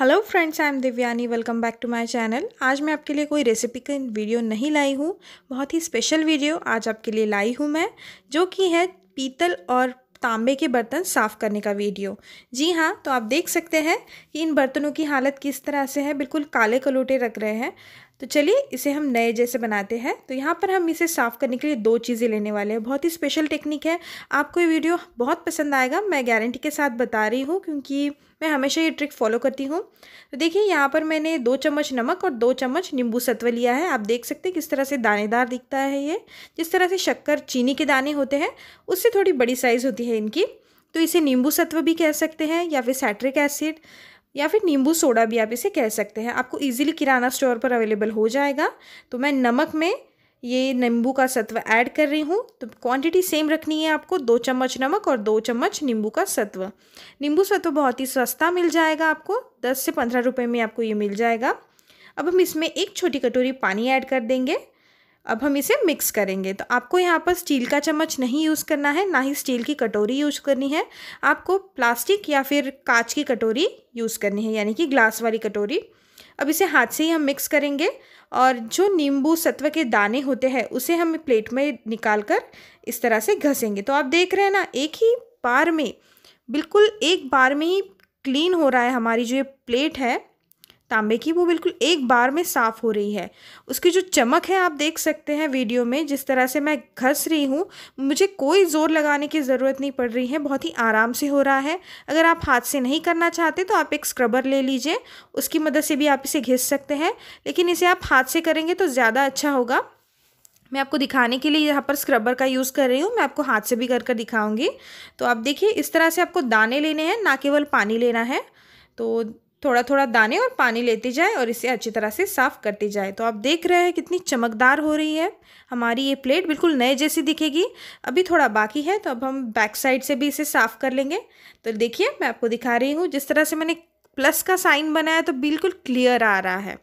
Hello friends, I am Divyani. Welcome back to my channel. आज मैं आपके लिए कोई रेसिपी का वीडियो नहीं लाई हूँ, बहुत ही स्पेशल वीडियो आज आपके लिए लाई हूँ मैं, जो कि है पीतल और तांबे के बर्तन साफ़ करने का वीडियो। जी हाँ, तो आप देख सकते हैं कि इन बर्तनों की हालत किस तरह से है, बिल्कुल काले कलोटे रख रहे हैं। तो चलिए इसे हम नए जैसे बनाते हैं। तो यहाँ पर हम इसे साफ़ करने के लिए दो चीज़ें लेने वाले हैं। बहुत ही स्पेशल टेक्निक है, आपको ये वीडियो बहुत पसंद आएगा, मैं गारंटी के साथ बता रही हूँ, क्योंकि मैं हमेशा ये ट्रिक फॉलो करती हूँ। तो देखिए यहाँ पर मैंने 2 चम्मच नमक और 2 चम्मच नींबू सत्व लिया है। आप देख सकते हैं किस तरह से दानेदार दिखता है ये, जिस तरह से शक्कर चीनी के दाने होते हैं उससे थोड़ी बड़ी साइज़ होती है इनकी। तो इसे नींबू सत्व भी कह सकते हैं, या फिर साइट्रिक एसिड, या फिर नींबू सोडा भी आप इसे कह सकते हैं। आपको इजीली किराना स्टोर पर अवेलेबल हो जाएगा। तो मैं नमक में ये नींबू का सत्व ऐड कर रही हूँ। तो क्वांटिटी सेम रखनी है आपको, 2 चम्मच नमक और 2 चम्मच नींबू का सत्व। नींबू सत्व बहुत ही सस्ता मिल जाएगा आपको, 10 से 15 रुपये में आपको ये मिल जाएगा। अब हम इसमें 1 छोटी कटोरी पानी ऐड कर देंगे। अब हम इसे मिक्स करेंगे। तो आपको यहाँ पर स्टील का चम्मच नहीं यूज़ करना है, ना ही स्टील की कटोरी यूज़ करनी है। आपको प्लास्टिक या फिर कांच की कटोरी यूज़ करनी है, यानी कि ग्लास वाली कटोरी। अब इसे हाथ से ही हम मिक्स करेंगे, और जो नींबू सत्व के दाने होते हैं उसे हम प्लेट में निकाल कर इस तरह से घसेंगे। तो आप देख रहे हैं ना, एक ही बार में, बिल्कुल एक बार में ही क्लीन हो रहा है। हमारी जो ये प्लेट है तांबे की, वो बिल्कुल एक बार में साफ़ हो रही है। उसकी जो चमक है आप देख सकते हैं वीडियो में, जिस तरह से मैं घस रही हूँ, मुझे कोई ज़ोर लगाने की ज़रूरत नहीं पड़ रही है, बहुत ही आराम से हो रहा है। अगर आप हाथ से नहीं करना चाहते तो आप एक स्क्रबर ले लीजिए, उसकी मदद से भी आप इसे घिस सकते हैं, लेकिन इसे आप हाथ से करेंगे तो ज़्यादा अच्छा होगा। मैं आपको दिखाने के लिए यहाँ पर स्क्रबर का यूज़ कर रही हूँ, मैं आपको हाथ से भी कर दिखाऊँगी। तो आप देखिए इस तरह से आपको दाने लेने हैं, ना केवल पानी लेना है। तो थोड़ा थोड़ा दाने और पानी लेते जाए और इसे अच्छी तरह से साफ़ करते जाए। तो आप देख रहे हैं कितनी चमकदार हो रही है हमारी ये प्लेट, बिल्कुल नए जैसी दिखेगी। अभी थोड़ा बाकी है, तो अब हम बैक साइड से भी इसे साफ़ कर लेंगे। तो देखिए मैं आपको दिखा रही हूँ, जिस तरह से मैंने प्लस का साइन बनाया तो बिल्कुल क्लियर आ रहा है।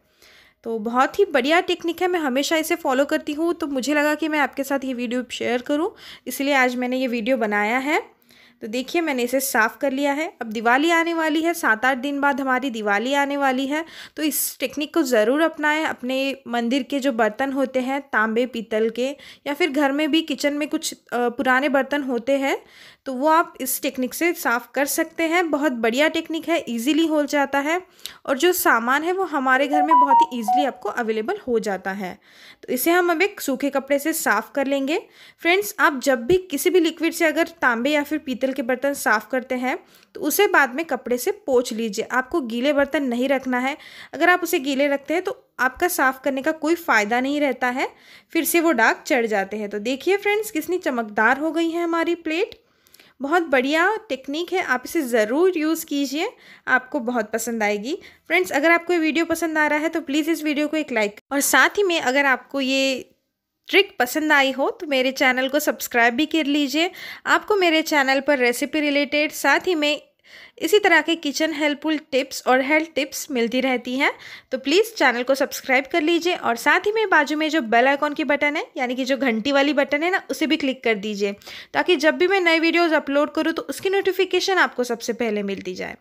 तो बहुत ही बढ़िया टेक्निक है, मैं हमेशा इसे फॉलो करती हूँ। तो मुझे लगा कि मैं आपके साथ ये वीडियो शेयर करूँ, इसलिए आज मैंने ये वीडियो बनाया है। तो देखिए मैंने इसे साफ़ कर लिया है। अब दिवाली आने वाली है, 7-8 दिन बाद हमारी दिवाली आने वाली है। तो इस टेक्निक को ज़रूर अपनाएं, अपने मंदिर के जो बर्तन होते हैं तांबे पीतल के, या फिर घर में भी किचन में कुछ पुराने बर्तन होते हैं, तो वो आप इस टेक्निक से साफ़ कर सकते हैं। बहुत बढ़िया टेक्निक है, ईजिली हो जाता है, और जो सामान है वो हमारे घर में बहुत ही ईजिली आपको अवेलेबल हो जाता है। तो इसे हम अब एक सूखे कपड़े से साफ़ कर लेंगे। फ्रेंड्स, आप जब भी किसी भी लिक्विड से अगर तांबे या फिर पीतल के बर्तन साफ़ करते हैं तो उसे बाद में कपड़े से पोंछ लीजिए। आपको गीले बर्तन नहीं रखना है। अगर आप उसे गीले रखते हैं तो आपका साफ़ करने का कोई फ़ायदा नहीं रहता है, फिर से वो दाग चढ़ जाते हैं। तो देखिए फ्रेंड्स कितनी चमकदार हो गई है हमारी प्लेट। बहुत बढ़िया टेक्निक है, आप इसे ज़रूर यूज़ कीजिए, आपको बहुत पसंद आएगी। फ्रेंड्स, अगर आपको ये वीडियो पसंद आ रहा है तो प्लीज़ इस वीडियो को एक लाइक, और साथ ही में अगर आपको ये ट्रिक पसंद आई हो तो मेरे चैनल को सब्सक्राइब भी कर लीजिए। आपको मेरे चैनल पर रेसिपी रिलेटेड, साथ ही में इसी तरह के किचन हेल्पफुल टिप्स और हेल्थ टिप्स मिलती रहती हैं, तो प्लीज़ चैनल को सब्सक्राइब कर लीजिए। और साथ ही में बाजू में जो बेल आइकॉन की बटन है, यानी कि जो घंटी वाली बटन है ना, उसे भी क्लिक कर दीजिए, ताकि जब भी मैं नए वीडियोस अपलोड करूँ तो उसकी नोटिफिकेशन आपको सबसे पहले मिलती जाए।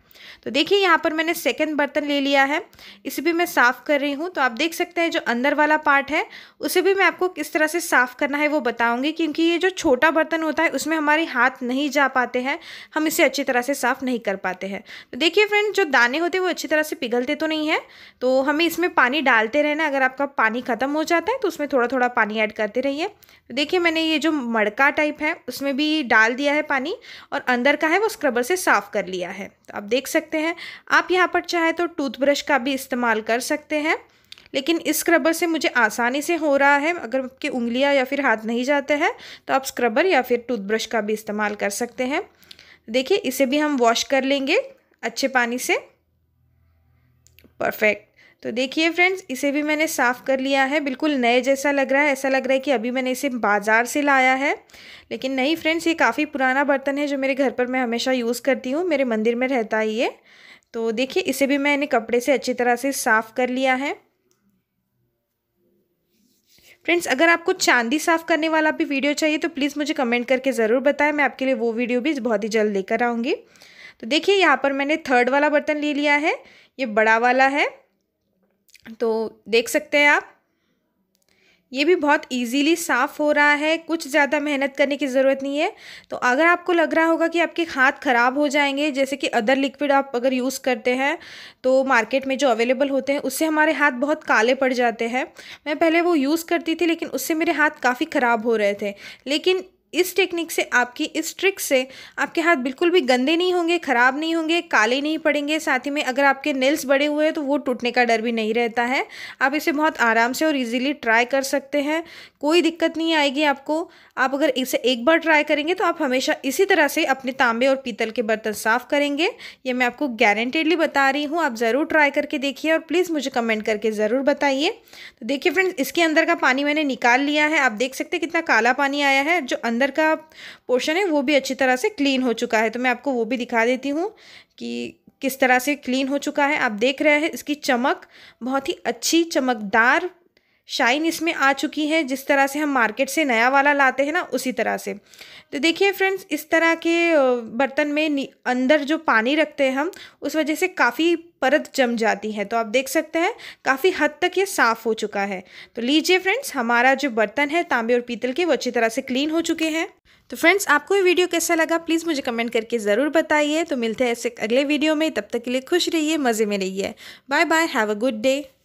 तो देखिए यहाँ पर मैंने सेकेंड बर्तन ले लिया है, इसे भी मैं साफ़ कर रही हूँ। तो आप देख सकते हैं जो अंदर वाला पार्ट है उसे भी मैं आपको किस तरह से साफ़ करना है वो बताऊँगी, क्योंकि ये जो छोटा बर्तन होता है उसमें हमारे हाथ नहीं जा पाते हैं, हम इसे अच्छी तरह से साफ़ नहीं कर पाते हैं। तो देखिए फ्रेंड, जो दाने होते हैं वो अच्छी तरह से पिघलते तो नहीं है, तो हमें इसमें पानी डालते रहना। अगर आपका पानी खत्म हो जाता है तो उसमें थोड़ा थोड़ा पानी ऐड करते रहिए। तो देखिए मैंने ये जो मड़का टाइप है उसमें भी डाल दिया है पानी, और अंदर का है वो स्क्रबर से साफ़ कर लिया है। तो आप देख सकते हैं, आप यहाँ पर चाहे तो टूथब्रश का भी इस्तेमाल कर सकते हैं, लेकिन इस स्क्रबर से मुझे आसानी से हो रहा है। अगर आपकी उंगलियाँ या फिर हाथ नहीं जाते हैं तो आप स्क्रबर या फिर टूथब्रश का भी इस्तेमाल कर सकते हैं। देखिए इसे भी हम वॉश कर लेंगे अच्छे पानी से। परफेक्ट। तो देखिए फ्रेंड्स, इसे भी मैंने साफ़ कर लिया है, बिल्कुल नए जैसा लग रहा है। ऐसा लग रहा है कि अभी मैंने इसे बाज़ार से लाया है, लेकिन नहीं फ्रेंड्स, ये काफ़ी पुराना बर्तन है जो मेरे घर पर मैं हमेशा यूज़ करती हूँ, मेरे मंदिर में रहता है ये। तो देखिए इसे भी मैंने कपड़े से अच्छी तरह से साफ़ कर लिया है। फ्रेंड्स, अगर आपको चांदी साफ़ करने वाला भी वीडियो चाहिए तो प्लीज़ मुझे कमेंट करके ज़रूर बताएं, मैं आपके लिए वो वीडियो भी बहुत ही जल्द लेकर आऊँगी। तो देखिए यहाँ पर मैंने थर्ड वाला बर्तन ले लिया है, ये बड़ा वाला है, तो देख सकते हैं आप, ये भी बहुत इजीली साफ़ हो रहा है, कुछ ज़्यादा मेहनत करने की ज़रूरत नहीं है। तो अगर आपको लग रहा होगा कि आपके हाथ ख़राब हो जाएंगे, जैसे कि अदर लिक्विड आप अगर यूज़ करते हैं तो मार्केट में जो अवेलेबल होते हैं उससे हमारे हाथ बहुत काले पड़ जाते हैं। मैं पहले वो यूज़ करती थी लेकिन उससे मेरे हाथ काफ़ी ख़राब हो रहे थे, लेकिन इस टेक्निक से, आपकी इस ट्रिक से आपके हाथ बिल्कुल भी गंदे नहीं होंगे, ख़राब नहीं होंगे, काले नहीं पड़ेंगे। साथ ही में अगर आपके नेल्स बड़े हुए हैं तो वो टूटने का डर भी नहीं रहता है। आप इसे बहुत आराम से और इजीली ट्राई कर सकते हैं, कोई दिक्कत नहीं आएगी आपको। आप अगर इसे एक बार ट्राई करेंगे तो आप हमेशा इसी तरह से अपने तांबे और पीतल के बर्तन साफ़ करेंगे, ये मैं आपको गारंटेडली बता रही हूँ। आप ज़रूर ट्राई करके देखिए और प्लीज़ मुझे कमेंट करके ज़रूर बताइए। तो देखिए फ्रेंड्स, इसके अंदर का पानी मैंने निकाल लिया है, आप देख सकते हैं कितना काला पानी आया है। जो अंदर का पोर्शन है वो भी अच्छी तरह से क्लीन हो चुका है, तो मैं आपको वो भी दिखा देती हूँ कि किस तरह से क्लीन हो चुका है। आप देख रहे हैं इसकी चमक, बहुत ही अच्छी चमकदार शाइन इसमें आ चुकी है, जिस तरह से हम मार्केट से नया वाला लाते हैं ना, उसी तरह से। तो देखिए फ्रेंड्स, इस तरह के बर्तन में अंदर जो पानी रखते हैं हम, उस वजह से काफ़ी परत जम जाती है। तो आप देख सकते हैं काफ़ी हद तक ये साफ़ हो चुका है। तो लीजिए फ्रेंड्स, हमारा जो बर्तन है तांबे और पीतल के, वो अच्छी तरह से क्लीन हो चुके हैं। तो फ्रेंड्स, आपको ये वीडियो कैसा लगा प्लीज़ मुझे कमेंट करके ज़रूर बताइए। तो मिलते हैं ऐसे अगले वीडियो में, तब तक के लिए खुश रहिए, मज़े में रहिए। Bye bye, have a good day.